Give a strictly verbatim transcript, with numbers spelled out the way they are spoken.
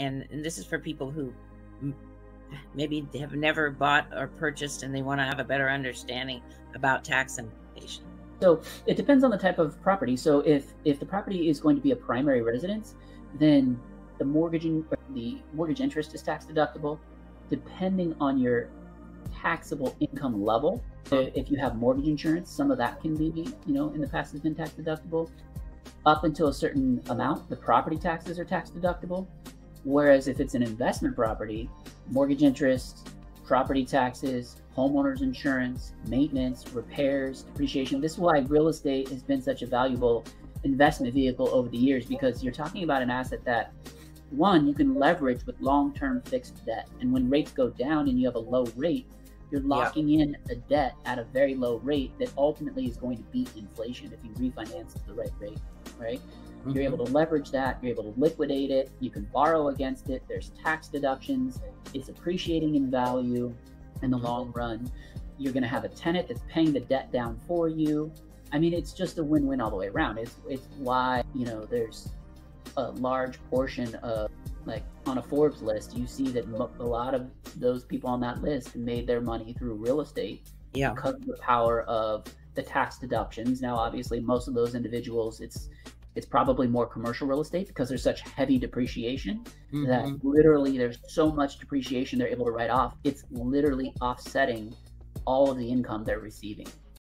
and, and this is for people who maybe have never bought or purchased and they want to have a better understanding about tax implications. So it depends on the type of property. So if, if the property is going to be a primary residence, then the mortgaging, the mortgage interest is tax deductible, depending on your taxable income level. So if you have mortgage insurance, some of that can be, you know, in the past has been tax deductible. Up until a certain amount, the property taxes are tax deductible. Whereas if it's an investment property, mortgage interest, property taxes, homeowners insurance, maintenance, repairs, depreciation. This is why real estate has been such a valuable investment vehicle over the years, because you're talking about an asset that, one, you can leverage with long-term fixed debt. And when rates go down and you have a low rate, you're locking yeah. in a debt at a very low rate that ultimately is going to beat inflation if you refinance at the right rate, right? Mm-hmm. You're able to leverage that. You're able to liquidate it. You can borrow against it. There's tax deductions. It's appreciating in value in the long run. You're going to have a tenant that's paying the debt down for you. I mean, it's just a win-win all the way around. It's, it's why, you know, there's a large portion of, like, on a Forbes list, you see that a lot of those people on that list made their money through real estate yeah. because of the power of the tax deductions. Now, obviously, most of those individuals, it's it's probably more commercial real estate because there's such heavy depreciation mm-hmm. that literally there's so much depreciation they're able to write off. It's literally offsetting all of the income they're receiving.